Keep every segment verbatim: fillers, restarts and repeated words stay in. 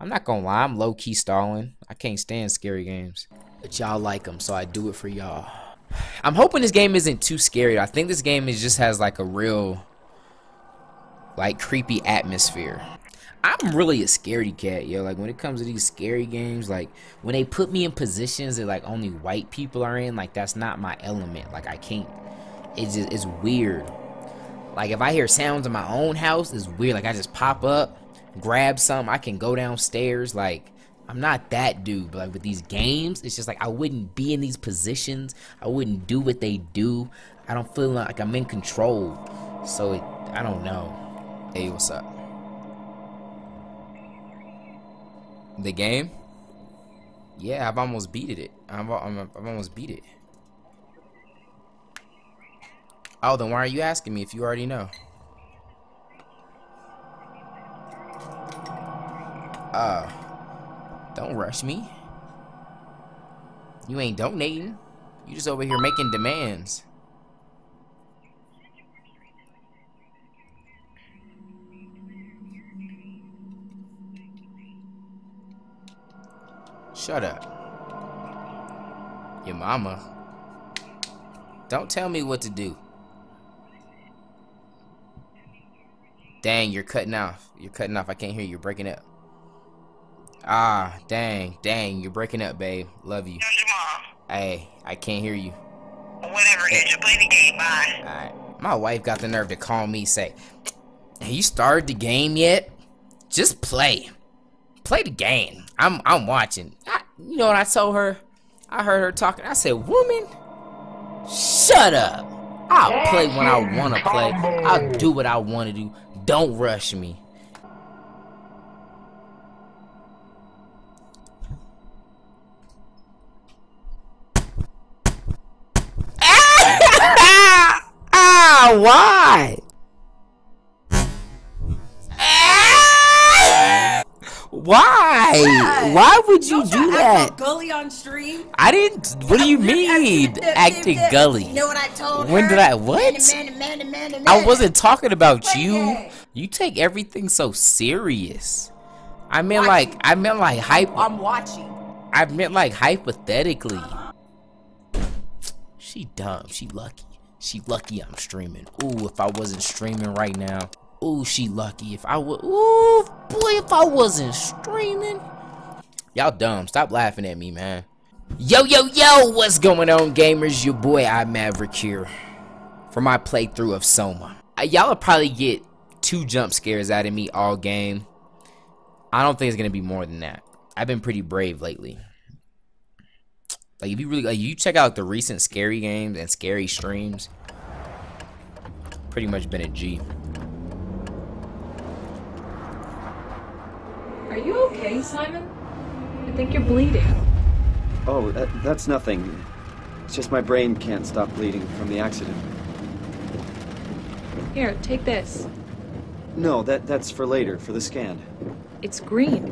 I'm not gonna lie, I'm low-key stalling. I can't stand scary games. But y'all like them, so I do it for y'all. I'm hoping this game isn't too scary. I think this game is just has like a real, like, creepy atmosphere. I'm really a scaredy cat, yo. Like, when it comes to these scary games, like, when they put me in positions that, like, only white people are in, like, that's not my element. Like, I can't. It's just, it's weird. Like, if I hear sounds in my own house, it's weird. Like, I just pop up, grab something, I can go downstairs. Like, I'm not that dude, but like with these games, it's just like I wouldn't be in these positions. I wouldn't do what they do. I don't feel like I'm in control. So it, I don't know. Hey, what's up? The game? Yeah, I've almost beated it. I've, I'm, I've almost beat it. Oh, then why are you asking me if you already know? Uh, don't rush me. You ain't donating. You just over here making demands. Shut up. Your mama. Don't tell me what to do. Dang, you're cutting off. You're cutting off. I can't hear you. You're breaking up. Ah, dang, dang, you're breaking up, babe. Love you. Hey, I can't hear you. Whatever, dude. Just play the game. Bye. Alright. My wife got the nerve to call me and say, "Have you started the game yet? Just play. Play the game. I'm I'm watching." I, you know what I told her? I heard her talking. I said, "Woman, shut up. I'll play when I want to play. I'll do what I want to do. Don't rush me." Why? Why? Why would you Don't do that? Gully on stream. I didn't. What do you mean acting gully? You know what I told When her? did I? What? Man, man, man, man, man, man. I wasn't talking about Play you. It. You take everything so serious. I meant watching. like. I meant like hype. I'm watching. I meant like hypothetically. She dumb. She lucky. She lucky I'm streaming. Ooh, if I wasn't streaming right now. Ooh, she lucky. If I would. Ooh, boy, if I wasn't streaming. Y'all dumb. Stop laughing at me, man. Yo, yo, yo. What's going on, gamers? Your boy, iMAVERIQ here. For my playthrough of SOMA. Y'all will probably get two jump scares out of me all game. I don't think it's going to be more than that. I've been pretty brave lately. Like, if you really, like, you check out the recent scary games and scary streams, pretty much been a G. Are you okay, Simon? I think you're bleeding. Oh, that, that's nothing. It's just my brain can't stop bleeding from the accident. Here, take this. No, that that's for later, for the scan. It's green.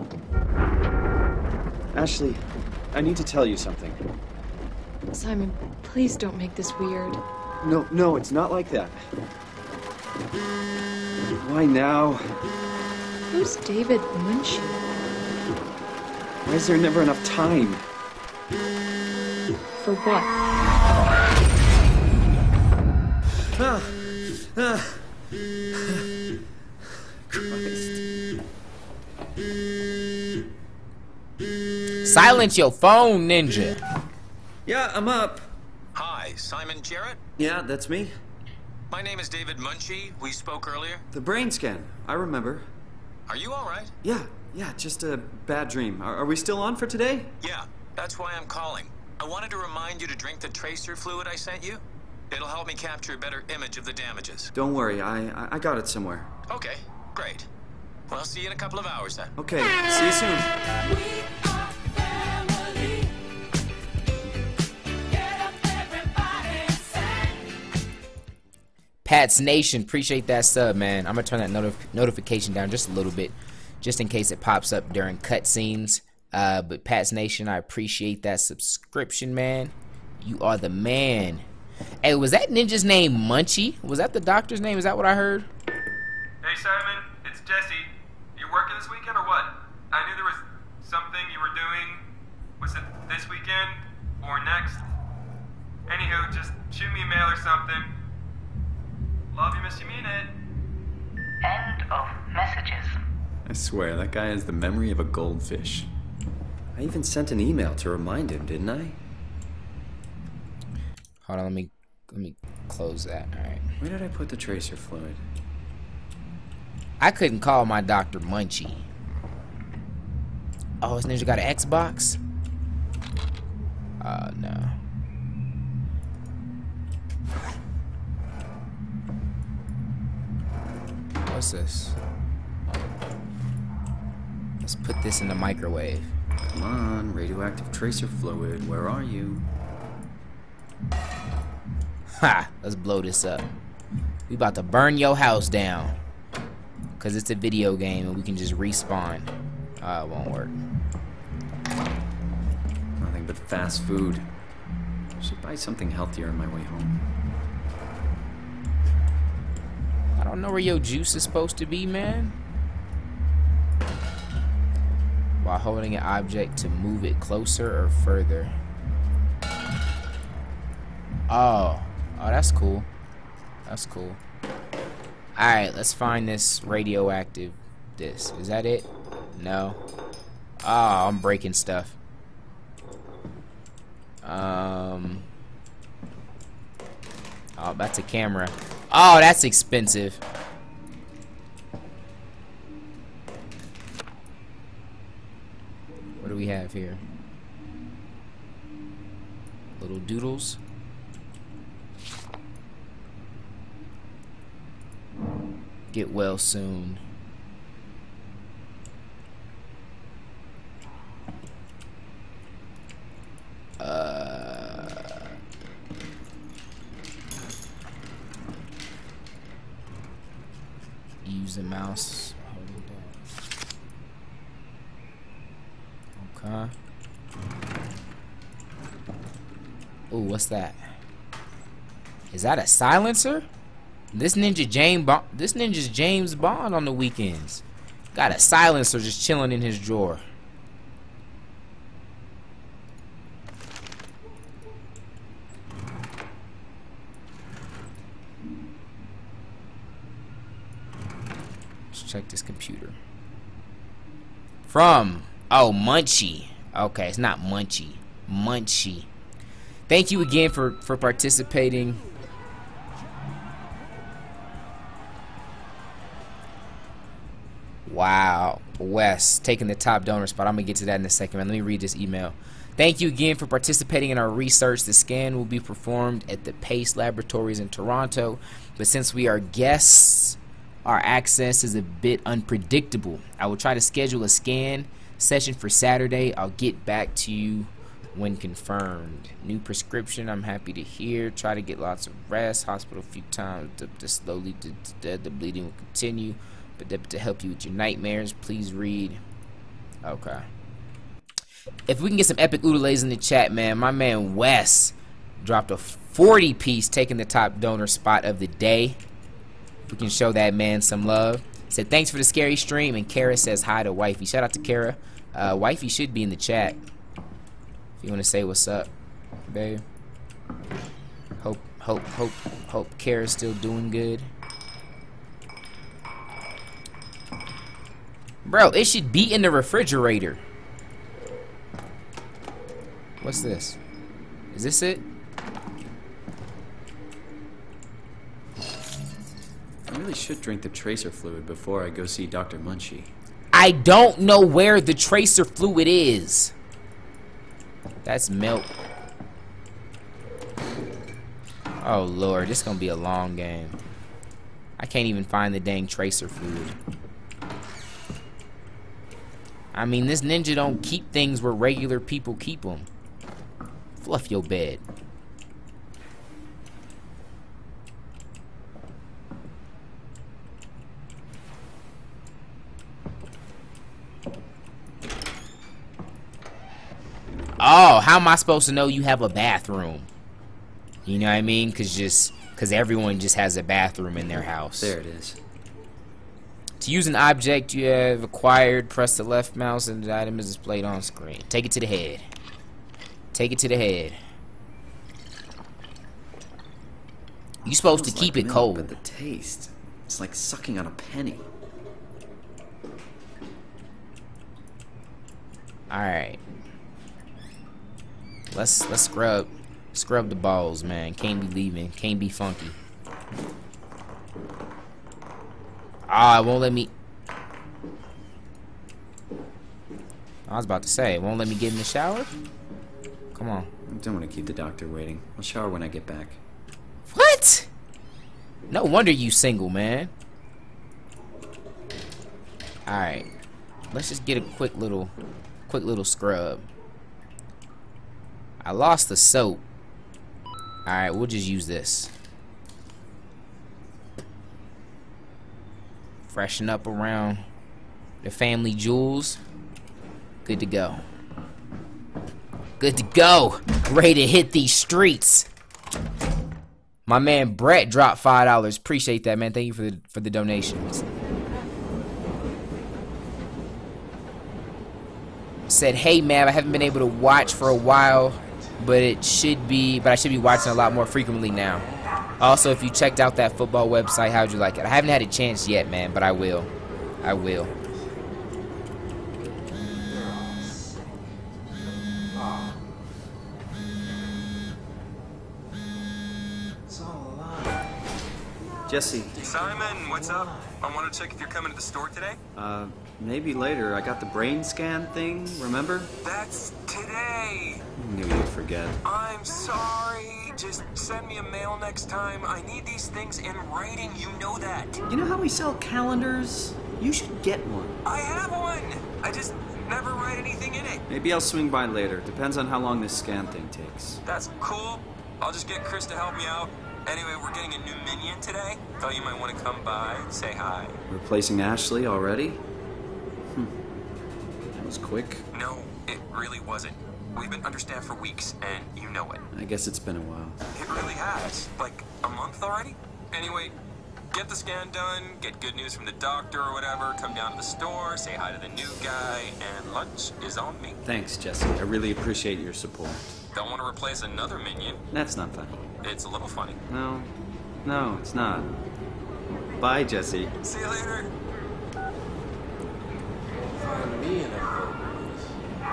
Ashley, I need to tell you something. Simon, please don't make this weird. No, no, it's not like that. Why now? Who's David Munchy? Why is there never enough time? For what? Ah, ah, ah. Christ. Silence your phone, ninja. Yeah, I'm up. Hi, Simon Jarrett? Yeah, that's me. My name is David Munchy. We spoke earlier. The brain scan. I remember. Are you all right? Yeah, yeah, just a bad dream. Are, are we still on for today? Yeah, that's why I'm calling. I wanted to remind you to drink the tracer fluid I sent you. It'll help me capture a better image of the damages. Don't worry, I, I got it somewhere. Okay, great. Well, I'll see you in a couple of hours then. Okay, see you soon. Pat's Nation, appreciate that sub, man. I'm gonna turn that notif notification down just a little bit, just in case it pops up during cutscenes. Uh, but Pat's Nation, I appreciate that subscription, man. You are the man. Hey, was that ninja's name Munchy? Was that the doctor's name? Is that what I heard? Hey Simon, it's Jesse. You working this weekend or what? I knew there was swear, that guy has the memory of a goldfish. I even sent an email to remind him, didn't I? Hold on, let me let me close that. All right. Where did I put the tracer fluid? I couldn't call my Doctor Munchy. Oh, his ninja got an Xbox? Uh, no. What's this? Let's put this in the microwave. Come on, radioactive tracer fluid, where are you? Ha! Let's blow this up. We about to burn your house down. Because it's a video game and we can just respawn. Uh, it won't work. Nothing but fast food. I should buy something healthier on my way home. I don't know where your juice is supposed to be, man. While holding an object to move it closer or further. Oh. Oh, that's cool. That's cool. Alright, let's find this radioactive disc. Is that it? No. Oh, I'm breaking stuff. Um. Oh, that's a camera. Oh, that's expensive. What do we have here? Little doodles. Get well soon. Uh, use a mouse. Okay. Oh, what's that? Is that a silencer? This ninja James Bond, this ninja's James Bond on the weekends. Got a silencer just chilling in his drawer. Let's check this computer. From oh Munchy. Okay, it's not Munchy. Munchy. Thank you again for for participating. Wow, Wes taking the top donor spot. I'm gonna get to that in a second, man. Let me read this email. Thank you again for participating in our research. The scan will be performed at the Pace Laboratories in Toronto, but since we are guests, our access is a bit unpredictable. I will try to schedule a scan session for Saturday. I'll get back to you when confirmed. New prescription, I'm happy to hear. Try to get lots of rest. Hospital a few times. Slowly, the bleeding will continue. But to help you with your nightmares, please read. Okay. If we can get some epic oodalays in the chat, man. My man Wes dropped a forty piece, taking the top donor spot of the day. If we can show that man some love. Said thanks for the scary stream, and Kara says hi to Wifey. Shout out to Kara. Uh, Wifey should be in the chat. If you want to say what's up, babe. Hope, hope, hope, hope Kara's still doing good. Bro, it should be in the refrigerator. What's this? Is this it? I really should drink the tracer fluid before I go see Doctor Munchy. I don't know where the tracer fluid is. That's milk. Oh, Lord. This is going to be a long game. I can't even find the dang tracer fluid. I mean, this ninja don't keep things where regular people keep them. Fluff your bed. Oh, how am I supposed to know you have a bathroom? You know what I mean? Cause just, cause everyone just has a bathroom in their house. There it is. To use an object you have acquired, press the left mouse and the item is displayed on screen. Take it to the head. Take it to the head. You're supposed to keep it cold. But the taste, it's like sucking on a penny. All right. Let's let's scrub scrub the balls, man. Can't be leaving. Can't be funky. Ah, oh, it won't let me. I was about to say, it won't let me get in the shower. Come on. I don't want to keep the doctor waiting. I'll shower when I get back. What? No wonder you single, man. All right. Let's just get a quick little, quick little scrub. I lost the soap. Alright, we'll just use this. Freshen up around the family jewels. Good to go. Good to go. Ready to hit these streets. My man Brett dropped five dollars. Appreciate that, man. Thank you for the, for the donations. Said, hey, Mav, I haven't been able to watch for a while, but it should be, but I should be watching a lot more frequently now. Also, if you checked out that football website, how'd you like it? I haven't had a chance yet, man, but I will. I will. Jesse. Simon, what's up? I want to check if you're coming to the store today. Uh, maybe later. I got the brain scan thing, remember? That's today. I knew you'd forget. I'm sorry. Just send me a mail next time. I need these things in writing. You know that. You know how we sell calendars? You should get one. I have one. I just never write anything in it. Maybe I'll swing by later. Depends on how long this scan thing takes. That's cool. I'll just get Chris to help me out. Anyway, we're getting a new minion today. Thought you might want to come by and say hi. Replacing Ashley already? Hmm. That was quick. No, it really wasn't. We've been understaffed for weeks, and you know it. I guess it's been a while. It really has. Like, a month already? Anyway, get the scan done, get good news from the doctor or whatever, come down to the store, say hi to the new guy, and lunch is on me. Thanks, Jesse. I really appreciate your support. Don't want to replace another minion. That's not funny. It's a little funny. No, no, it's not. Bye, Jesse. See you later.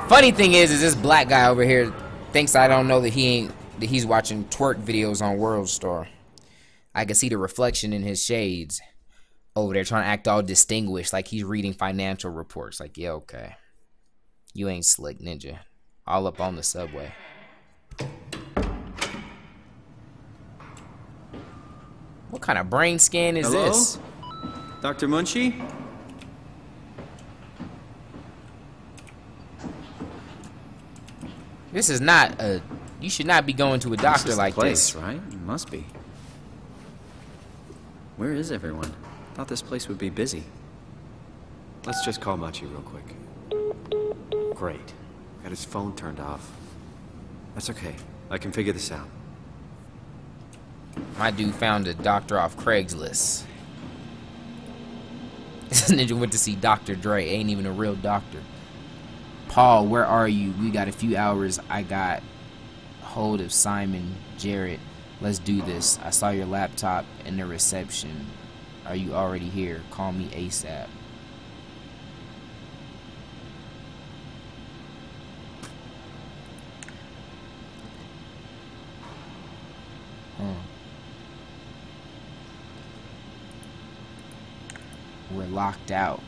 Funny thing is, is this black guy over here thinks I don't know that he ain't that he's watching twerk videos on World Star. I can see the reflection in his shades over there, trying to act all distinguished, like he's reading financial reports. Like, yeah, okay, you ain't slick, ninja. All up on the subway. What kind of brain scan is Hello? This? Doctor Munchy? This is not a... You should not be going to a doctor this like place, this. Right? It must be. Where is everyone? Thought this place would be busy. Let's just call Munchy real quick. Great. Got his phone turned off. That's okay. I can figure this out. My dude found a doctor off Craigslist. This ninja went to see Doctor Dre. Ain't even a real doctor. Paul, where are you? We got a few hours. I got hold of Simon Jarrett. Let's do this. I saw your laptop in the reception. Are you already here? Call me ASAP. We're locked out.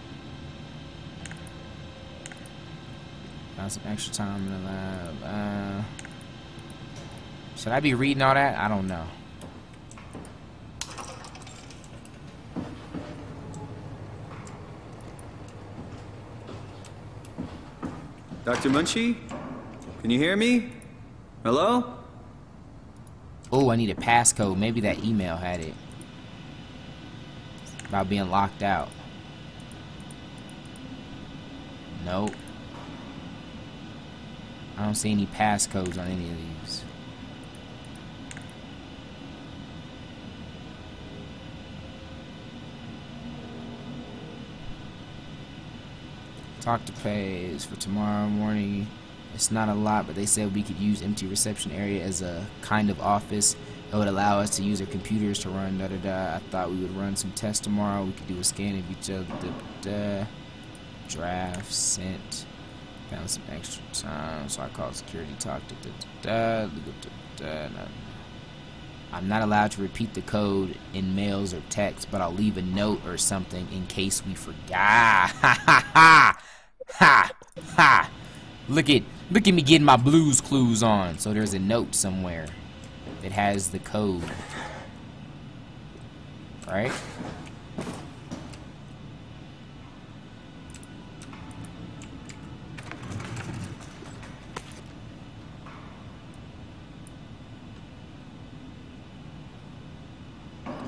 Got some extra time in the lab. Uh, should I be reading all that? I don't know. Doctor Munchy? Can you hear me? Hello? Oh, I need a passcode. Maybe that email had it. About being locked out. Nope. I don't see any passcodes on any of these. Talk to Pace for tomorrow morning. It's not a lot, but they said we could use empty reception area as a kind of office. It would allow us to use our computers to run da da da. I thought we would run some tests tomorrow. We could do a scan of each other. Da, da, da. Draft sent. Found some extra time, so I called security, talked to da, da, da, da, da. I'm not allowed to repeat the code in mails or texts, but I'll leave a note or something in case we forgot. Ha ha ha! Ha! Ha! Look at, look at me getting my Blues Clues on. So there's a note somewhere that has the code. Right?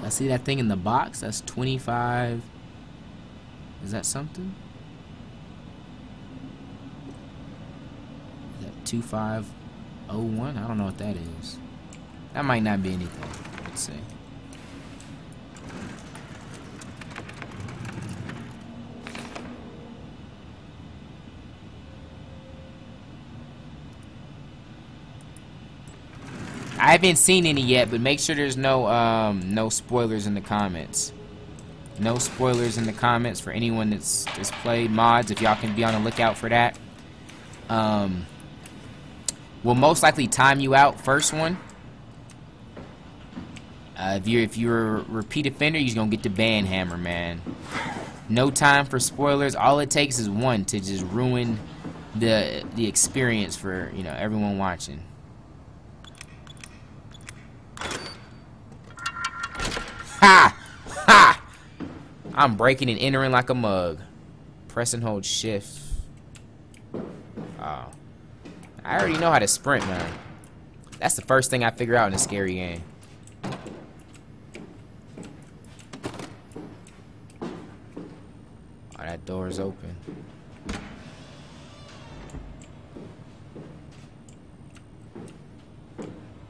I see that thing in the box. That's twenty-five. Is that something? Is that two five oh one? I don't know what that is. That might not be anything. Let's see. I haven't seen any yet, but make sure there's no um, no spoilers in the comments. No spoilers in the comments for anyone that's that's played mods. If y'all can be on the lookout for that, um, we'll most likely time you out first one. Uh, if you're if you're a repeat offender, you're gonna get the ban hammer, man. No time for spoilers. All it takes is one to just ruin the the experience for, you know, everyone watching. Ha! Ha! I'm breaking and entering like a mug. Press and hold shift. Oh. I already know how to sprint, man. That's the first thing I figure out in a scary game. Oh, that door is open.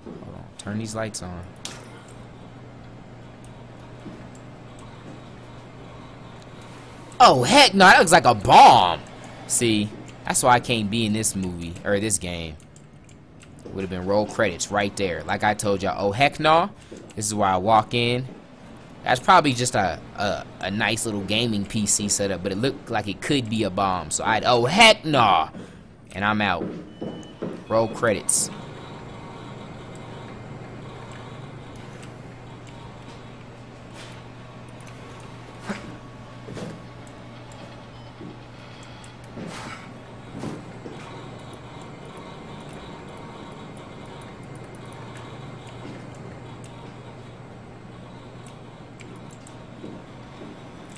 Hold on. Turn these lights on. Oh, heck no, that looks like a bomb. See, that's why I can't be in this movie, or this game. Would have been roll credits right there. Like I told y'all, oh, heck no. This is where I walk in. That's probably just a, a, a nice little gaming P C setup, but it looked like it could be a bomb. So I'd, oh, heck no. And I'm out. Roll credits.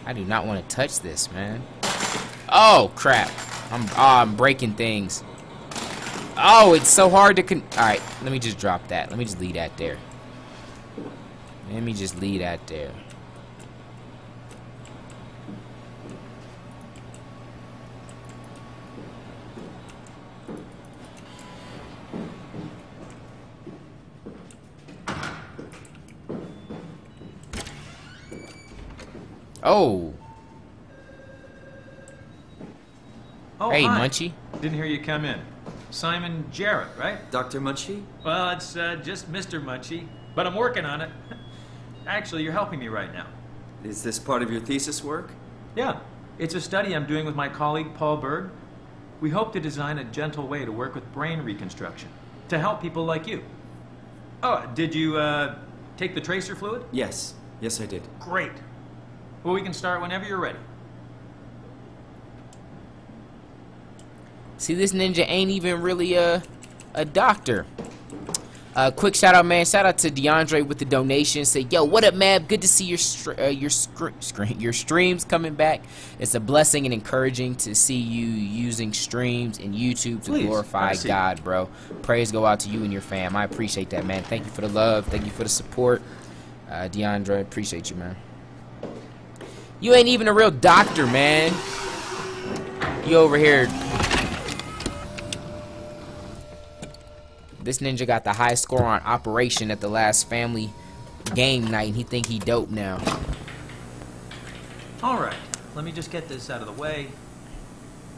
I do not want to touch this, man. Oh, crap. I'm, oh, I'm breaking things. Oh, it's so hard to con- Alright, let me just drop that. Let me just leave that there. Let me just leave that there. Oh. Oh, hey, hi. Munchy. Didn't hear you come in. Simon Jarrett, right? Doctor Munchy? Well, it's uh, just Mister Munchy, but I'm working on it. Actually, you're helping me right now. Is this part of your thesis work? Yeah. It's a study I'm doing with my colleague, Paul Berg. We hope to design a gentle way to work with brain reconstruction to help people like you. Oh, did you uh, take the tracer fluid? Yes. Yes, I did. Great. Well, we can start whenever you're ready. See, this ninja ain't even really a, a doctor. Uh, quick shout out, man. Shout out to DeAndre with the donation. Said, yo, what up, Mav? Good to see your str uh, your screen your streams coming back. It's a blessing and encouraging to see you using streams and YouTube to Please, glorify God, bro. Praise go out to you and your fam. I appreciate that, man. Thank you for the love. Thank you for the support. Uh, DeAndre, appreciate you, man. You ain't even a real doctor, man. You over here. This ninja got the high score on Operation at the last family game night, and he think he dope now. All right, let me just get this out of the way.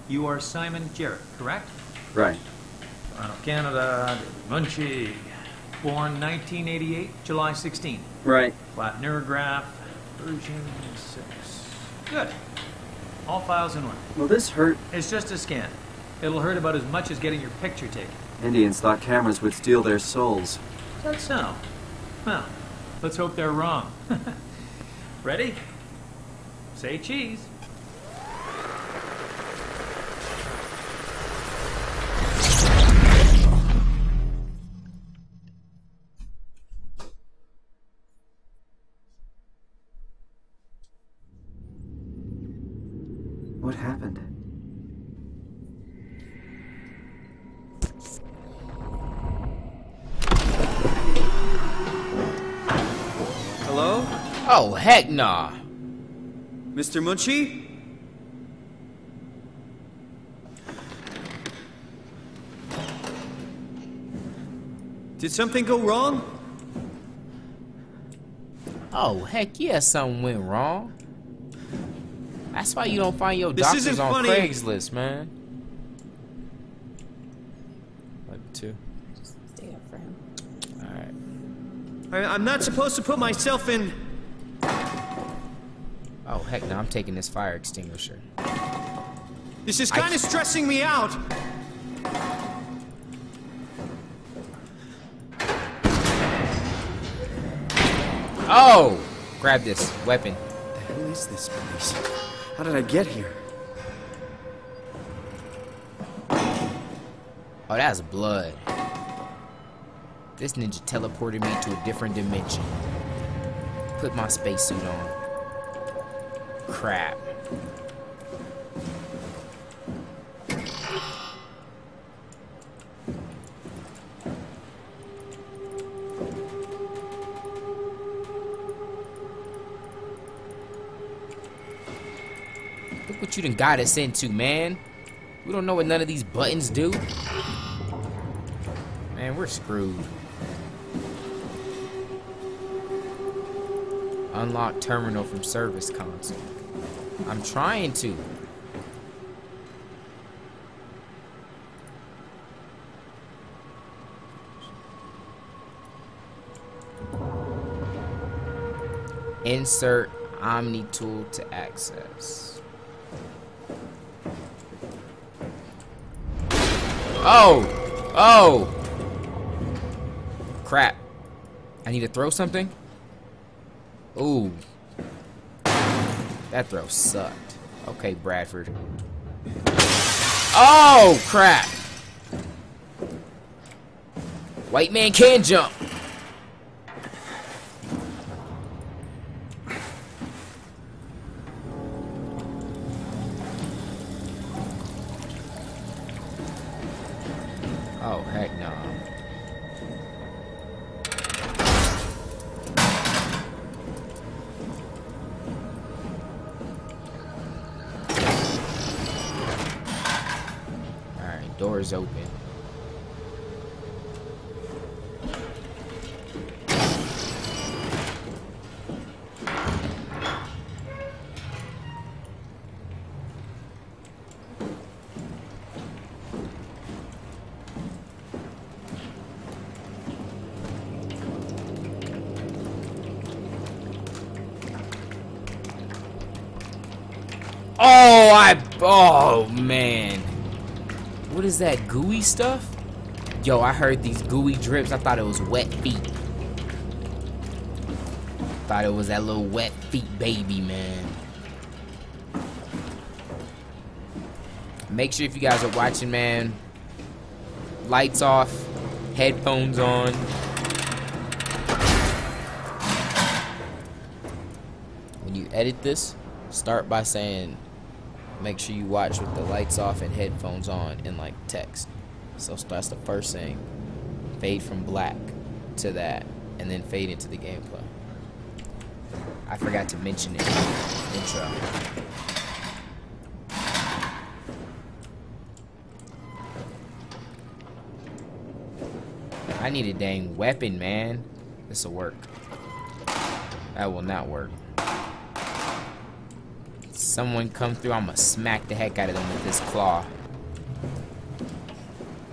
You are Simon Jarrett, correct? Right. Toronto, Canada, Munchy. Born nineteen eighty-eight, July sixteenth. Right. Flat neurograph, version six. Good. All files in one. Well, this hurt. It's just a scan. It'll hurt about as much as getting your picture taken. Indians thought cameras would steal their souls. Is that so? Well, let's hope they're wrong. Ready? Say cheese. What happened? Hello? Oh, heck nah. Mister Munchy? Did something go wrong? Oh, heck yeah, something went wrong. That's why you don't find your doctors on Craigslist, man. Like two. Just stay up for him. All right. I, I'm not supposed to put myself in. Oh heck no! I'm taking this fire extinguisher. This is kind of stressing me out. Oh! Grab this weapon. What the hell is this place? How did I get here? Oh, that's blood. This ninja teleported me to a different dimension. Put my spacesuit on. Crap. You done got us into, man. We don't know what none of these buttons do. Man, we're screwed. Unlock terminal from service console. I'm trying to. Insert Omni tool to access. Oh! Oh! Crap. I need to throw something? Ooh. That throw sucked. Okay, Bradford. Oh! Crap! White man can jump! Oh, heck no. Alright, door is open. Oh, I... Oh, man. What is that gooey stuff? Yo, I heard these gooey drips. I thought it was wet feet. Thought it was that little wet feet baby, man. Make sure if you guys are watching, man. Lights off. Headphones on. When you edit this, start by saying... Make sure you watch with the lights off and headphones on in like text. So that's the first thing. Fade from black to that and then fade into the gameplay. I forgot to mention it in the intro. I need a dang weapon, man. This'll work. That will not work. Someone come through, I'ma smack the heck out of them with this claw.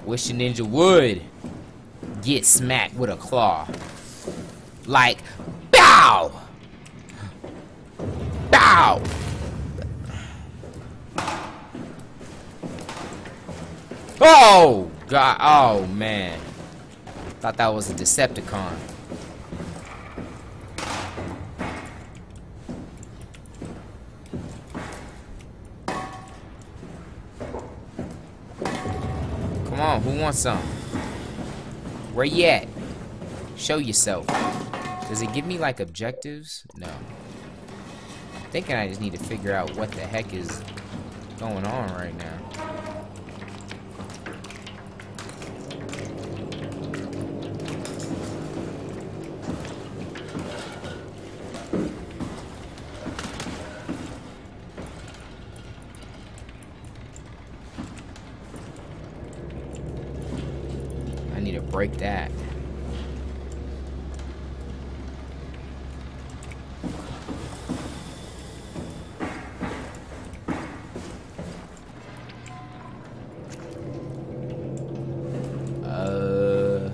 Wish a ninja would get smacked with a claw. Like, bow! Bow! Oh god, oh man. Thought that was a Decepticon. Come on, who wants some? Where you at? Show yourself. Does it give me like objectives? No. I'm thinking I just need to figure out what the heck is going on right now. Break that. Uh.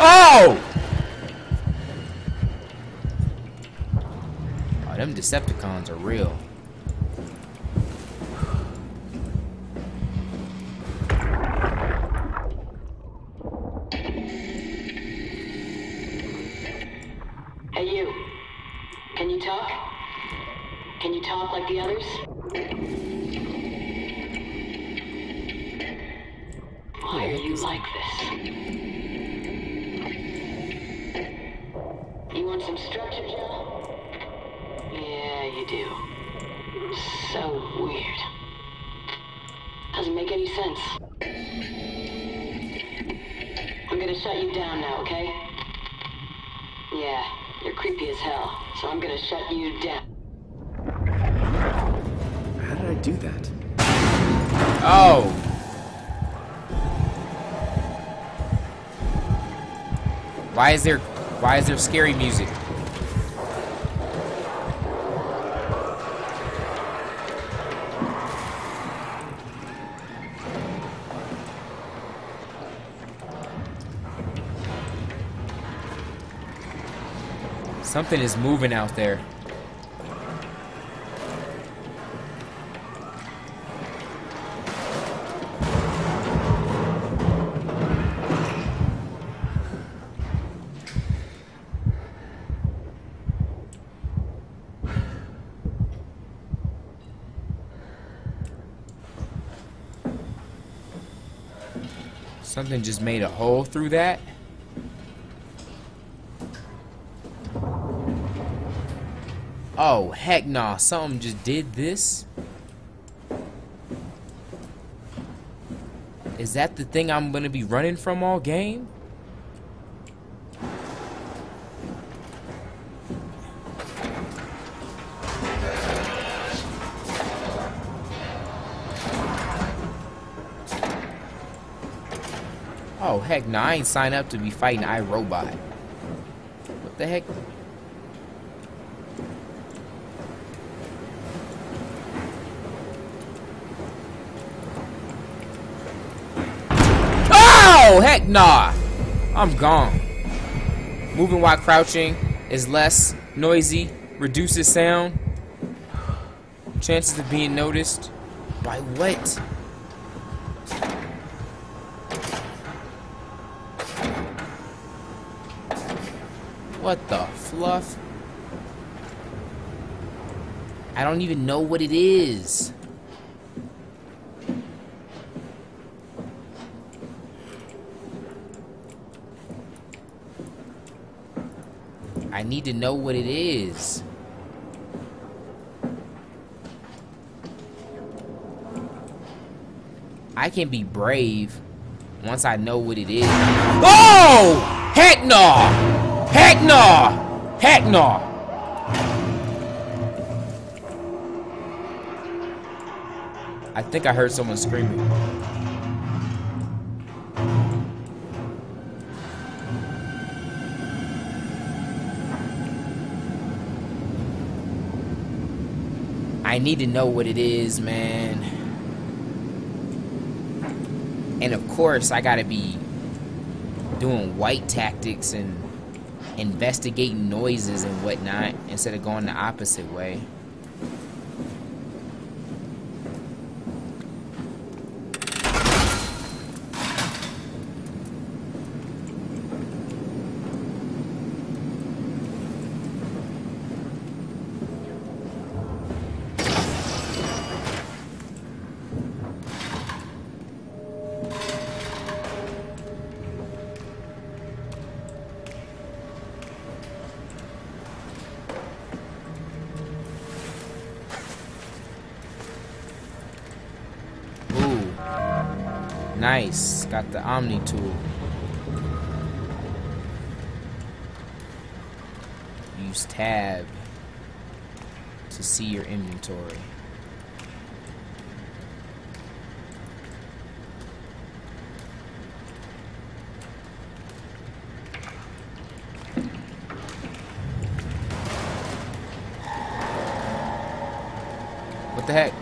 Oh! Oh, them Decepticons are real. Why is there, why is there scary music? Something is moving out there. Something just made a hole through that. Oh, heck nah. Something just did this. Is that the thing I'm gonna be running from all game? Oh, heck no, I ain't signed up to be fighting iRobot. What the heck? Oh, heck nah! I'm gone. Moving while crouching is less noisy, reduces sound, chances of being noticed. By what? What the fluff? I don't even know what it is. I need to know what it is. I can be brave once I know what it is. Oh! Heck no! Heck no! Heck no! I think I heard someone screaming. I need to know what it is, man. And of course, I gotta be doing white tactics and investigating noises and whatnot instead of going the opposite way. Nice. Got the Omni tool. Use tab to see your inventory. What the heck?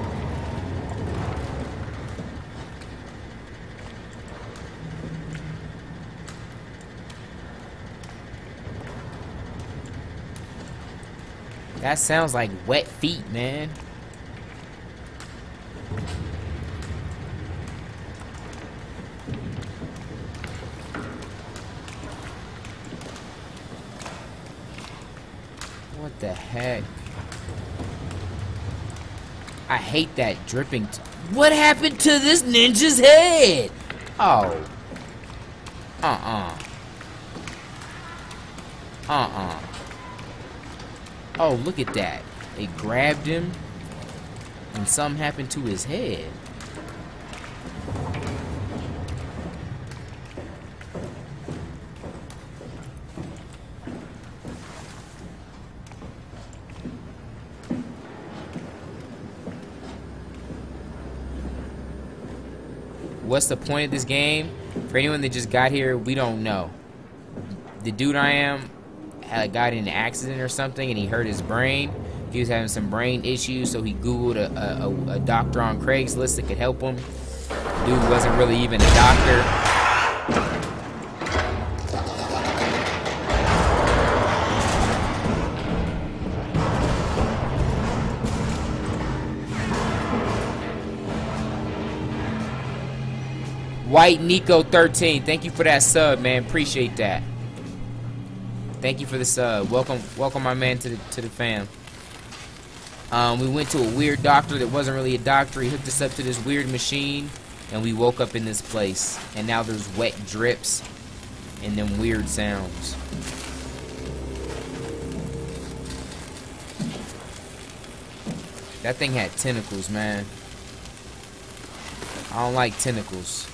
That sounds like wet feet, man. What the heck? I hate that dripping. T what happened to this ninja's head? Oh. Uh-uh. Uh-uh. Oh, look at that. They grabbed him, and something happened to his head. What's the point of this game? For anyone that just got here, we don't know. The dude I am had got in an accident or something, and he hurt his brain. He was having some brain issues, so he Googled a, a, a doctor on Craigslist that could help him. The dude wasn't really even a doctor. White Nico thirteen, thank you for that sub, man. Appreciate that. Thank you for the sub. Welcome, welcome, my man, to the to the fam. Um, we went to a weird doctor that wasn't really a doctor. He hooked us up to this weird machine, and we woke up in this place. And now there's wet drips, and them weird sounds. That thing had tentacles, man. I don't like tentacles.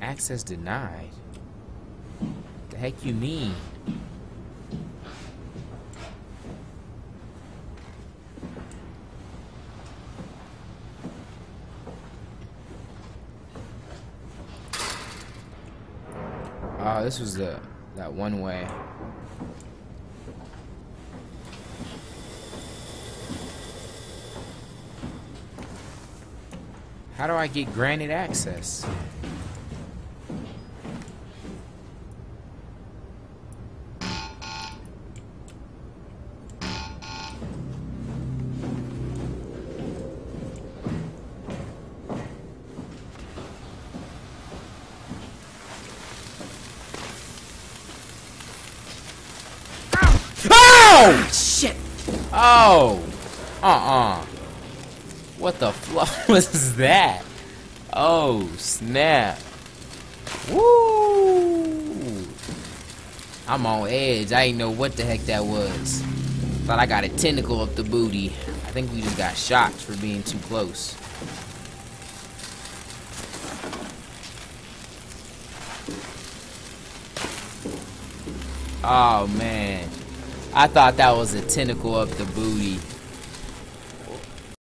Access denied. What the heck you mean? Oh, this was the that one way. How do I get granted access? Oh, shit! Oh! Uh-uh. What the fuck was that? Oh, snap. Woo! I'm on edge. I ain't know what the heck that was. Thought I got a tentacle up the booty. I think we just got shocked for being too close. Oh, man. I thought that was a tentacle up the booty.